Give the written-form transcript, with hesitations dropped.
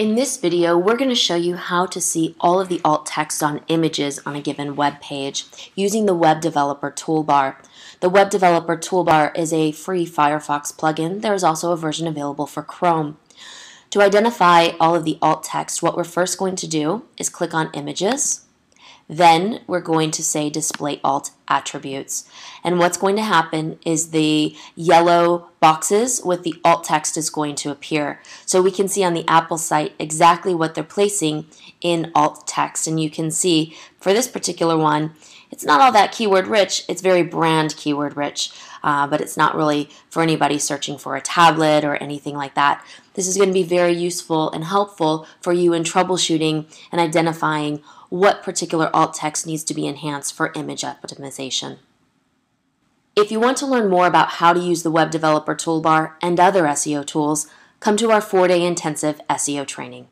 In this video, we're going to show you how to see all of the alt text on images on a given web page using the Web Developer Toolbar. The Web Developer Toolbar is a free Firefox plugin. There is also a version available for Chrome. To identify all of the alt text, what we're first going to do is click on Images. Then we're going to say Display Alt Attributes. And what's going to happen is the yellow boxes with the alt text is going to appear. So we can see on the Apple site exactly what they're placing in alt text. And you can see for this particular one, it's not all that keyword rich. It's very brand keyword rich, but it's not really for anybody searching for a tablet or anything like that. This is going to be very useful and helpful for you in troubleshooting and identifying what particular alt text needs to be enhanced for image optimization. If you want to learn more about how to use the Web Developer Toolbar and other SEO tools, come to our 4-day intensive SEO training.